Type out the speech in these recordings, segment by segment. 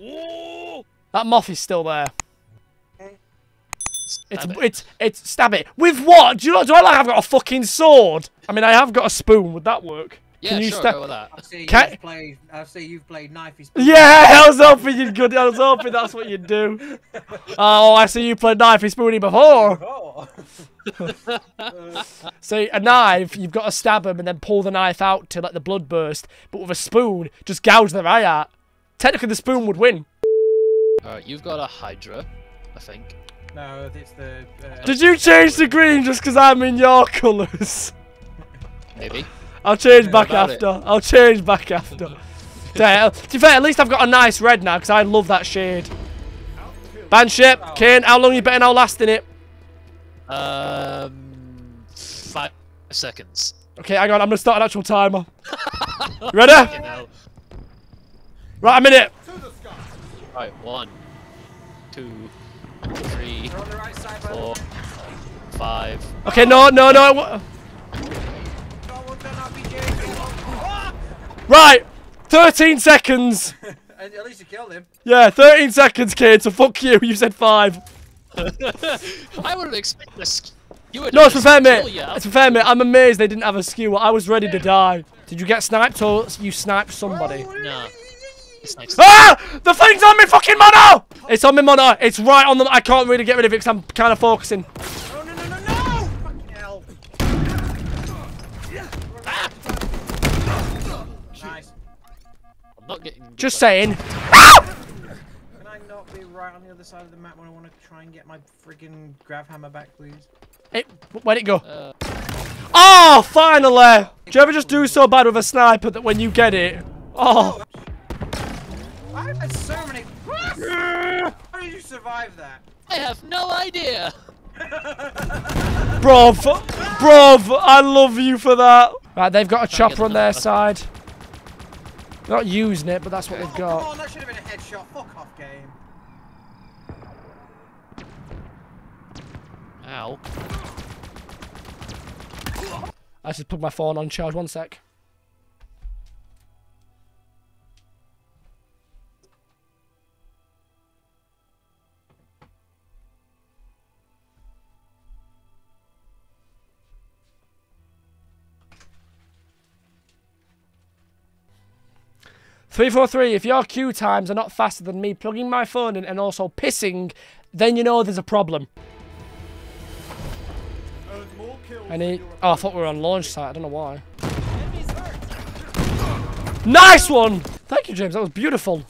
Ooh! That moth is still there. It's stab it with what? Do I like? I've got a fucking sword. I mean, I have got a spoon. Would that work? Yeah, can you sure. Go with that. I see you've played knife is. Yeah, I was hoping you'd good. I was hoping that's what you'd do. Oh, I see you played knife is spoony before. See, a knife, you've got to stab them and then pull the knife out to let the blood burst. But with a spoon, just gouge their eye out. Technically, the spoon would win. All right, you've got a Hydra, I think. No, it's the... Did you change to green just because I'm in your colours? Maybe. I'll change back after. I'll change back after. To be fair, at least I've got a nice red now because I love that shade. Banship, Kane, how long you betting I'll last in it? 5 seconds. Okay, hang on. I'm going to start an actual timer. Ready? Right, I'm in it. Right, 1, 2, 3, 4, 5. Okay, no. Right, 13 seconds. At least you killed him. Yeah, 13 seconds, kid. So fuck you. You said 5. I would have expected a skewer. No, it's for fair, mate. It's for fair, mate. I'm amazed they didn't have a skewer. I was ready to die. Did you get sniped or you sniped somebody? No. Ah! The thing's on me fucking mono! It's on me mono. It's right on the... I can't really get rid of it because I'm kind of focusing. Oh, no! Fucking hell. Ah! Nice. I'm not getting... Just saying. Can I not be right on the other side of the map when I want to try and get my friggin' grav hammer back, please? Hey, where'd it go? Oh, finally! Do you ever just do so bad with a sniper that when you get it... Oh... I've had so many. How did you survive that? I have no idea. Bruv, I love you for that. Right, they've got a chopper on their side. They're not using it, but that's what they've got. Come on, that should have been a headshot. Fuck off, game. Ow. I should put my phone on charge. One sec. .343, if your queue times are not faster than me plugging my phone in and also pissing, then you know there's a problem. Oh, I thought we were on launch site. I don't know why. Nice one! Thank you, James. That was beautiful.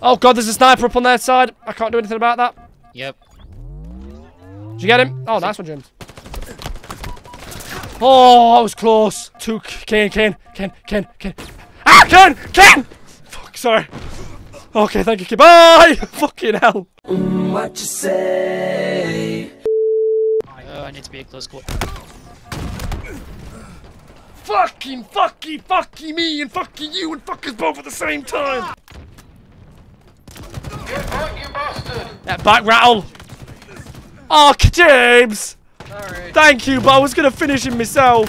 Oh, God, there's a sniper up on their side. I can't do anything about that. Yep. Did you get him? Oh, nice one, James. Oh, I was close. Kane. Ah, Ken! Fuck, sorry. Okay, thank you. Bye! Fucking hell. What you say? Oh, I need to be a close call. Fucking me and fucking you and fuck us both at the same time. Get back, you bastard! That back rattle. Oh, James! Sorry. Thank you, but I was gonna finish him myself.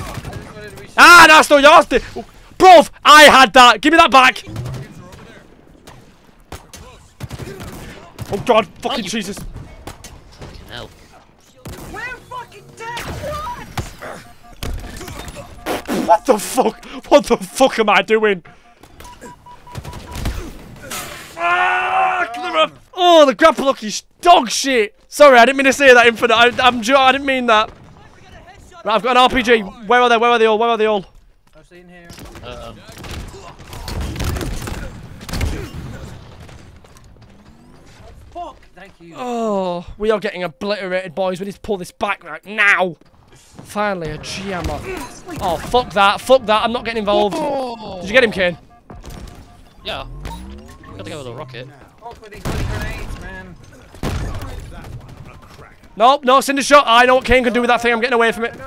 Ah, that's not yours. Bro, I had that. Give me that back. Oh God, fucking Jesus. Fucking hell. We're fucking dead. What? What the fuck? What the fuck am I doing? Ah, oh, the grapple look is dog shit. Sorry, I didn't mean to say that, Infinite. I didn't mean that. Right, I've got an RPG. Where are they? Where are they all? Where are they all? I've seen here. Fuck! Thank you. Oh, we are getting obliterated, boys. We need to pull this back right now. Finally, a G-hammer. Oh, fuck that! Fuck that! I'm not getting involved. Whoa. Did you get him, Kane? Yeah. Gotta go with a rocket. Fuck with these bloody grenades, man. Nope, no, cinder shot. I know what Kane can do with that thing. I'm getting away from it.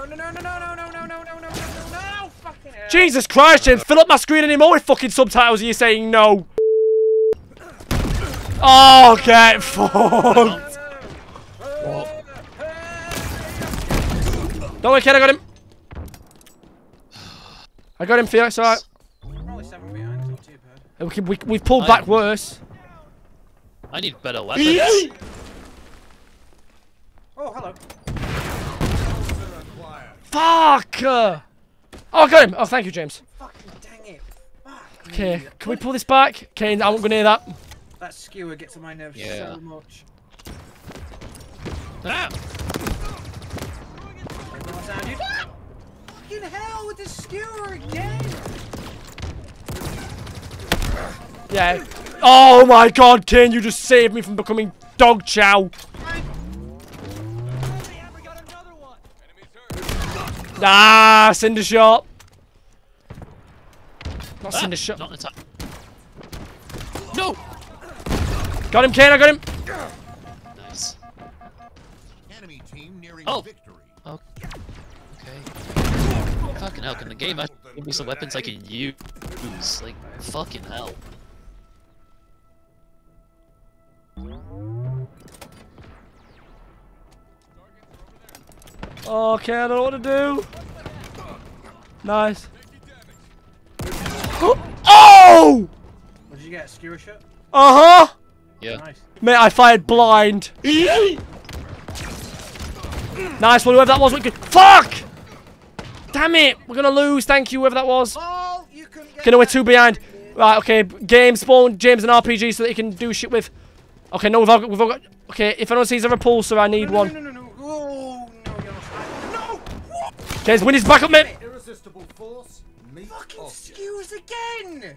Jesus Christ, James, fill up my screen anymore with fucking subtitles and you're saying no. Oh, get fucked. Don't worry, kid, I got him. I got him, Theo, it's alright. We've pulled back worse. I need better weapons. Oh, hello. Fuck! Oh, I got him! Oh, thank you, James. Fucking dang it. Okay, can we pull this back? Okay, I won't go near that. That skewer gets on my nerves so much. Ah! Ah! Fucking hell with the skewer again! Yeah. Oh my god, Kane, you just saved me from becoming dog chow. Ah, Cinder Shot. Not Cinder Shot. Not attack. No! Got him, Kane, I got him! Nice. Enemy team nearing victory. Oh. Okay. Fucking hell, can the game actually give me some weapons I can use? Like, fucking hell. Okay, I don't know what to do. Nice. Oh! Did you get a skewer shot? Uh huh. Yeah. Nice. Mate, I fired blind. Nice one, whoever that was. Fuck! Damn it, we're gonna lose. Thank you, whoever that was. Okay, no, we're two behind. Right, okay. Game spawn James an RPG so that he can do shit with. Okay, no, we've all got. Okay, if anyone sees a repulsor, I need one. No. Oh, no, you're not. No! James, win his back up, mate. Irresistible force. Fucking skews again.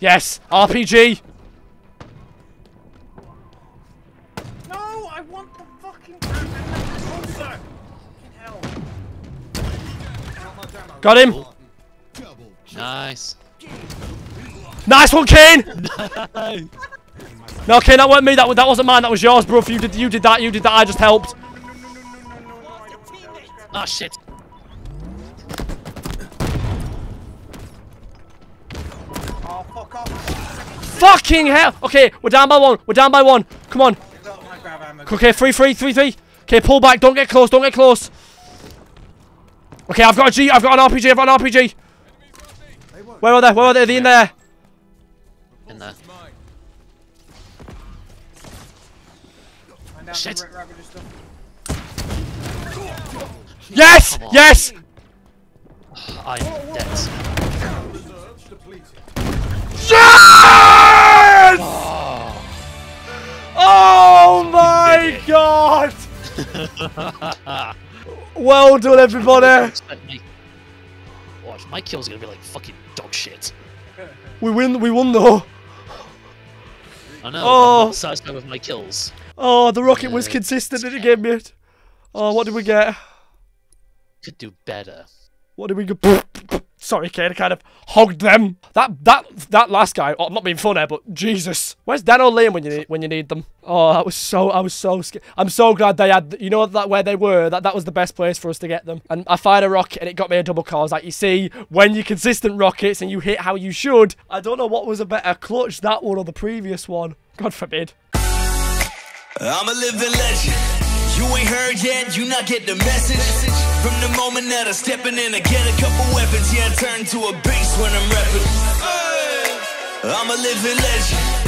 Yes, RPG. No, I want the fucking repulsor. Got him! Nice. Nice one, Kane! No, Kane, that weren't me. That wasn't mine. That was yours, bro. You did that. I just helped. Ah, shit. Oh, fuck off. Fucking hell! Okay, we're down by one. We're down by one. Come on. Okay, three. Okay, pull back. Don't get close. Don't get close. Okay, I've got a G, I've got an RPG. Where are they? Are they in there? In there. Shit. Yes! Yes! I'm dead. Yes! Oh my god! Well done, everybody! Watch, my kill's gonna be like fucking dog shit. We won though. I know, I'm not satisfied with my kills. Oh, the rocket was consistent in the game, mate. Oh, what did we get? Could do better. What did we get? Sorry, Kane, I kind of hogged them. That last guy, I'm not being funny, but Jesus. Where's Dan or Liam when you need them? Oh, that was so, I was so scared. I'm so glad they had, you know, that where they were, that was the best place for us to get them. And I fired a rocket and it got me a double cause. Like, you see, when you're consistent rockets and you hit how you should, I don't know what was a better clutch, that one or the previous one. God forbid. I'm a living legend. You ain't heard yet, you not get the message. From the moment that I'm stepping in, I get a couple weapons. Yeah, I turn to a beast when I'm rapping. Hey! I'm a living legend.